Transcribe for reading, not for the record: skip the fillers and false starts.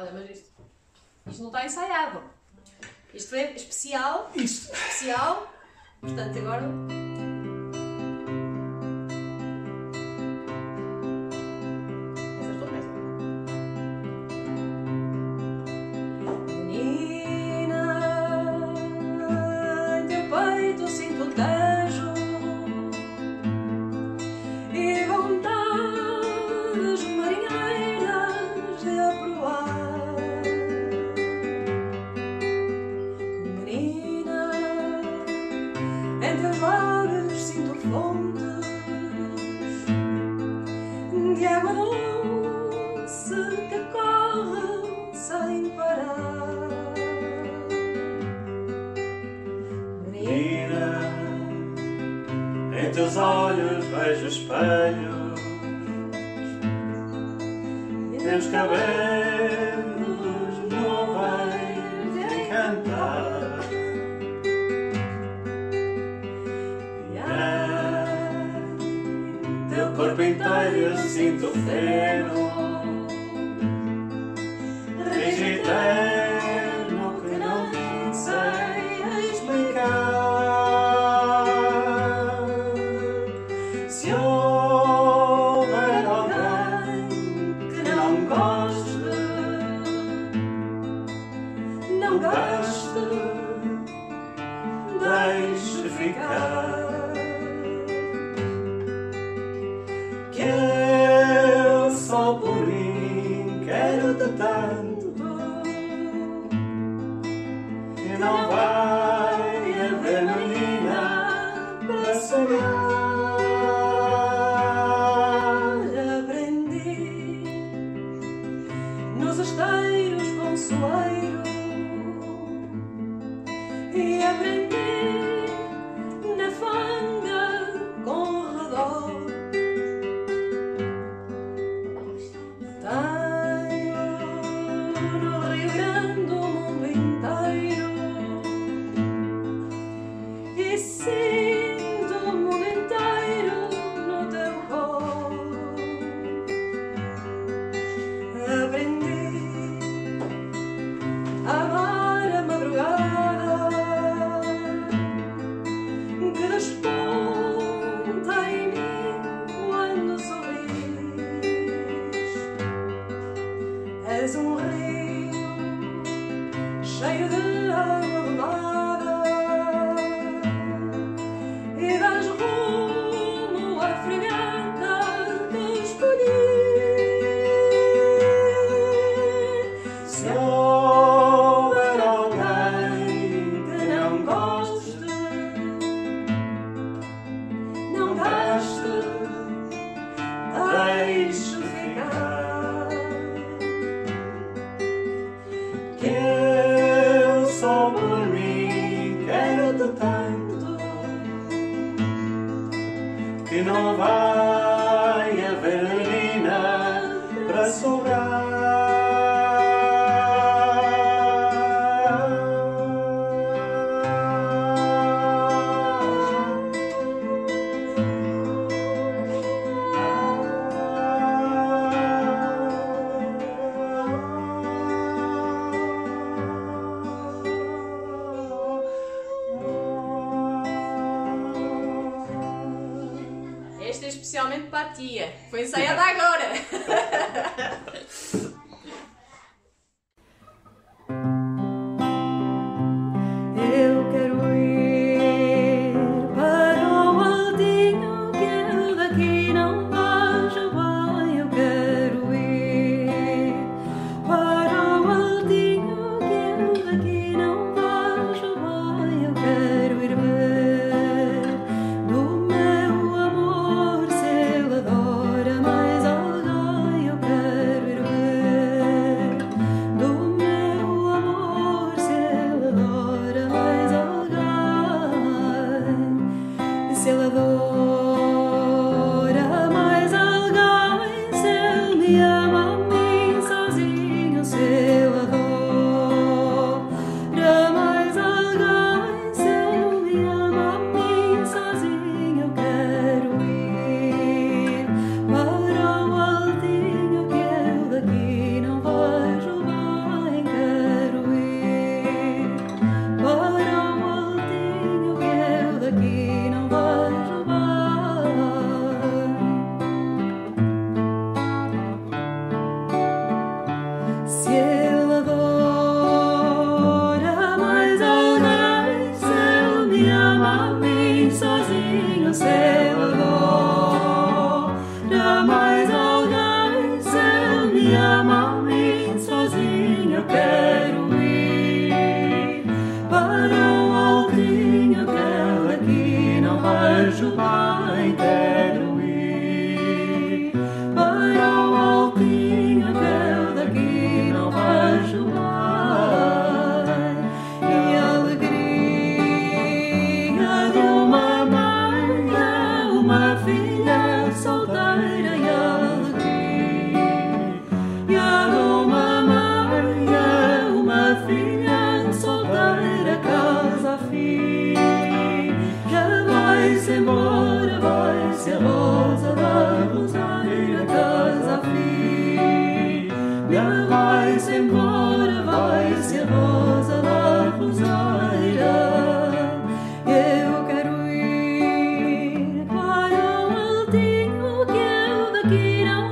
Olha, mas isto não está ensaiado. Isto foi especial. Isto. Especial. Portanto, agora... Em teus olhos vejo espelhos, teus cabelos nuvens de encantar. E em teu corpo inteiro sinto feno, rígido eterno que não sei explicar. Deixe ficar, que eu só por mim quero-te tanto, que não vai haver menina para sonhar. Aprendi nos esteiros com soeiro e aprendi cheio de água molhada, e dás rumo à fragata que escolhi. Se houver alguém que não goste, não gaste, deixe ficar. Que não vai haver menina para sobrar. Este é especialmente para a tia. Foi ensaiada agora! Eu quero ir para o altinho, que eu daqui não vejo bem. Eu quero ir para o altinho, que eu daqui não vejo bem. Eu quero ir ver do meu amor. Agora mais alguém eu quero ver. Quero ir para o antigo que eu daqui não